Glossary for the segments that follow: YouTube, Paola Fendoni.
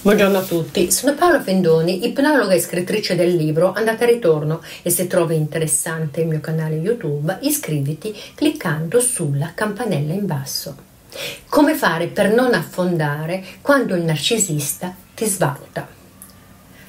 Buongiorno a tutti, sono Paola Fendoni, ipnologa e scrittrice del libro Andata e Ritorno, e se trovi interessante il mio canale YouTube iscriviti cliccando sulla campanella in basso. Come fare per non affondare quando il narcisista ti svaluta?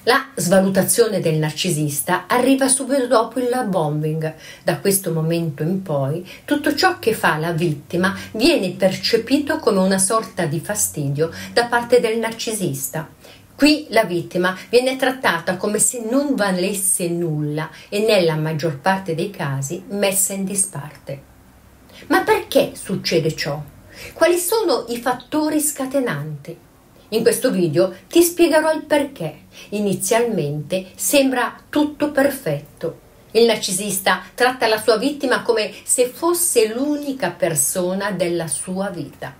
La svalutazione del narcisista arriva subito dopo il love bombing. Da questo momento in poi tutto ciò che fa la vittima viene percepito come una sorta di fastidio da parte del narcisista. Qui la vittima viene trattata come se non valesse nulla e nella maggior parte dei casi messa in disparte. Ma perché succede ciò? Quali sono i fattori scatenanti? In questo video ti spiegherò il perché. Inizialmente sembra tutto perfetto. Il narcisista tratta la sua vittima come se fosse l'unica persona della sua vita.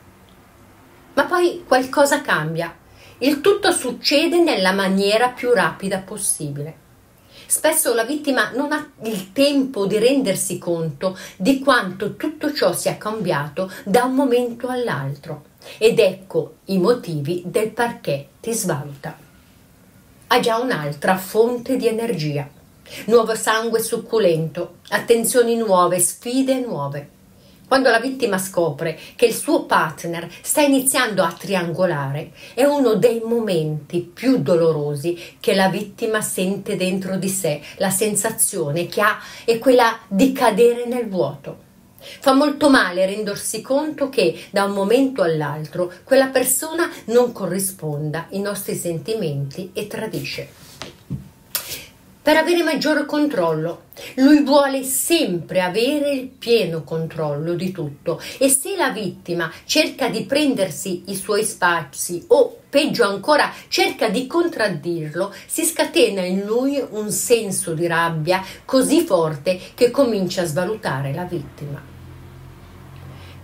Ma poi qualcosa cambia. Il tutto succede nella maniera più rapida possibile. Spesso la vittima non ha il tempo di rendersi conto di quanto tutto ciò sia cambiato da un momento all'altro. Ed ecco i motivi del perché ti svaluta. Ha già un'altra fonte di energia, nuovo sangue succulento, attenzioni nuove, sfide nuove. Quando la vittima scopre che il suo partner sta iniziando a triangolare, è uno dei momenti più dolorosi che la vittima sente dentro di sé. La sensazione che ha è quella di cadere nel vuoto. Fa molto male rendersi conto che da un momento all'altro quella persona non corrisponda ai nostri sentimenti e tradisce. Per avere maggior controllo, lui vuole sempre avere il pieno controllo di tutto, e se la vittima cerca di prendersi i suoi spazi o, peggio ancora, cerca di contraddirlo, si scatena in lui un senso di rabbia così forte che comincia a svalutare la vittima.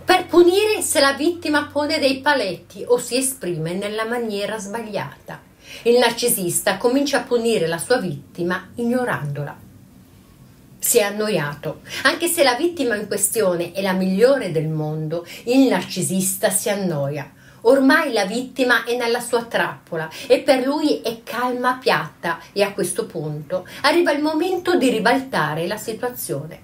Per punire se la vittima pone dei paletti o si esprime nella maniera sbagliata, il narcisista comincia a punire la sua vittima ignorandola. Si è annoiato. Anche se la vittima in questione è la migliore del mondo, il narcisista si annoia. Ormai la vittima è nella sua trappola e per lui è calma piatta, e a questo punto arriva il momento di ribaltare la situazione.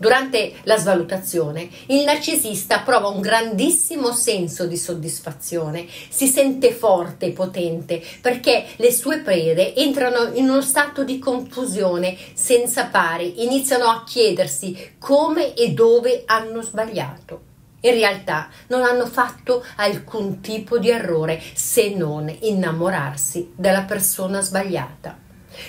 Durante la svalutazione il narcisista prova un grandissimo senso di soddisfazione, si sente forte e potente perché le sue prede entrano in uno stato di confusione senza pari, iniziano a chiedersi come e dove hanno sbagliato. In realtà non hanno fatto alcun tipo di errore se non innamorarsi della persona sbagliata.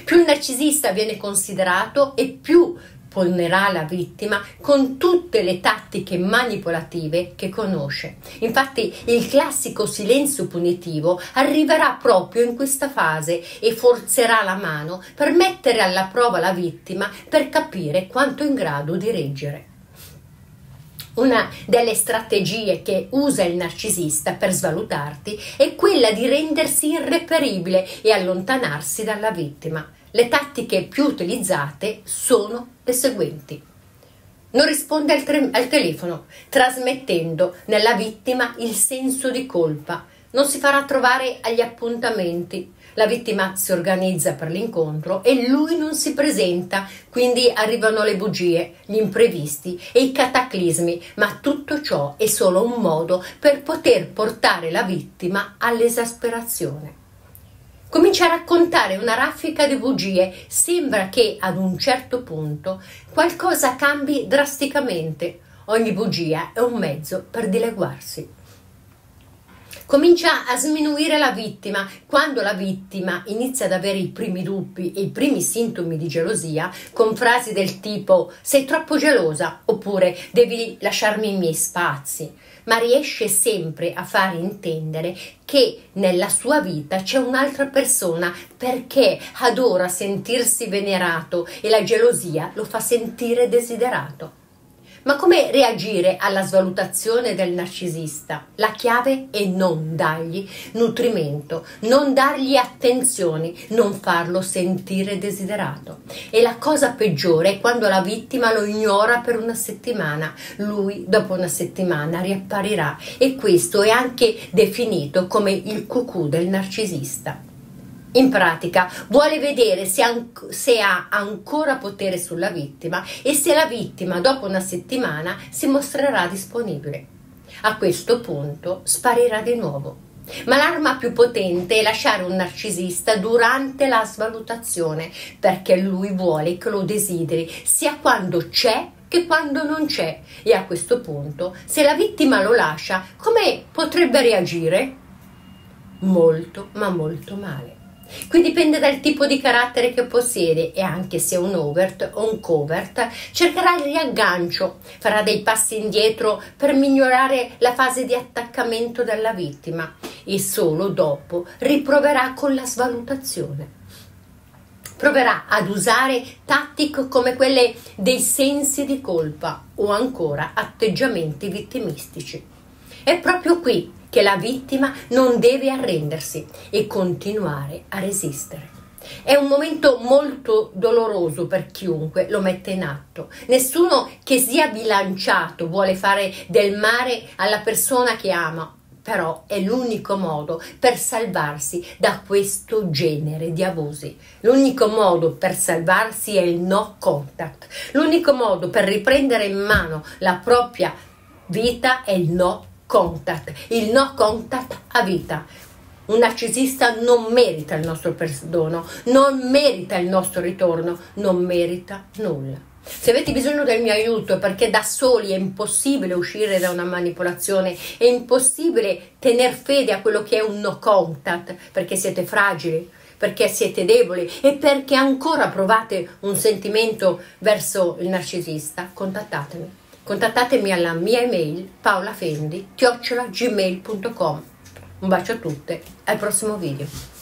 Più il narcisista viene considerato e più polnerà la vittima con tutte le tattiche manipolative che conosce. Infatti il classico silenzio punitivo arriverà proprio in questa fase e forzerà la mano per mettere alla prova la vittima per capire quanto è in grado di reggere. Una delle strategie che usa il narcisista per svalutarti è quella di rendersi irreperibile e allontanarsi dalla vittima. Le tattiche più utilizzate sono le seguenti. Non risponde al telefono, trasmettendo nella vittima il senso di colpa. Non si farà trovare agli appuntamenti. La vittima si organizza per l'incontro e lui non si presenta, quindi arrivano le bugie, gli imprevisti e i cataclismi, ma tutto ciò è solo un modo per poter portare la vittima all'esasperazione. Comincia a raccontare una raffica di bugie, sembra che ad un certo punto qualcosa cambi drasticamente, ogni bugia è un mezzo per dileguarsi. Comincia a sminuire la vittima. Quando la vittima inizia ad avere i primi dubbi e i primi sintomi di gelosia, con frasi del tipo «sei troppo gelosa» oppure «devi lasciarmi i miei spazi», ma riesce sempre a far intendere che nella sua vita c'è un'altra persona, perché adora sentirsi venerato e la gelosia lo fa sentire desiderato. Ma come reagire alla svalutazione del narcisista? La chiave è non dargli nutrimento, non dargli attenzioni, non farlo sentire desiderato. E la cosa peggiore è quando la vittima lo ignora per una settimana. Lui dopo una settimana riapparirà e questo è anche definito come il cucù del narcisista. In pratica vuole vedere se ha ancora potere sulla vittima e se la vittima dopo una settimana si mostrerà disponibile. A questo punto sparirà di nuovo. Ma l'arma più potente è lasciare un narcisista durante la svalutazione, perché lui vuole che lo desideri sia quando c'è che quando non c'è. E a questo punto, se la vittima lo lascia, come potrebbe reagire? Molto, ma molto male. Qui dipende dal tipo di carattere che possiede e anche se è un overt o un covert, cercherà il riaggancio, farà dei passi indietro per migliorare la fase di attaccamento della vittima e solo dopo riproverà con la svalutazione. Proverà ad usare tattiche come quelle dei sensi di colpa o ancora atteggiamenti vittimistici. È proprio qui che la vittima non deve arrendersi e continuare a resistere. È un momento molto doloroso per chiunque lo mette in atto. Nessuno che sia bilanciato vuole fare del male alla persona che ama, però è l'unico modo per salvarsi da questo genere di abusi. L'unico modo per salvarsi è il no contact. L'unico modo per riprendere in mano la propria vita è il no contact, il no contact a vita. Un narcisista non merita il nostro perdono, non merita il nostro ritorno, non merita nulla. Se avete bisogno del mio aiuto, perché da soli è impossibile uscire da una manipolazione, è impossibile tener fede a quello che è un no contact, perché siete fragili, perché siete deboli e perché ancora provate un sentimento verso il narcisista, contattatemi. Contattatemi alla mia email paolafendi@gmail.com. Un bacio a tutte, al prossimo video.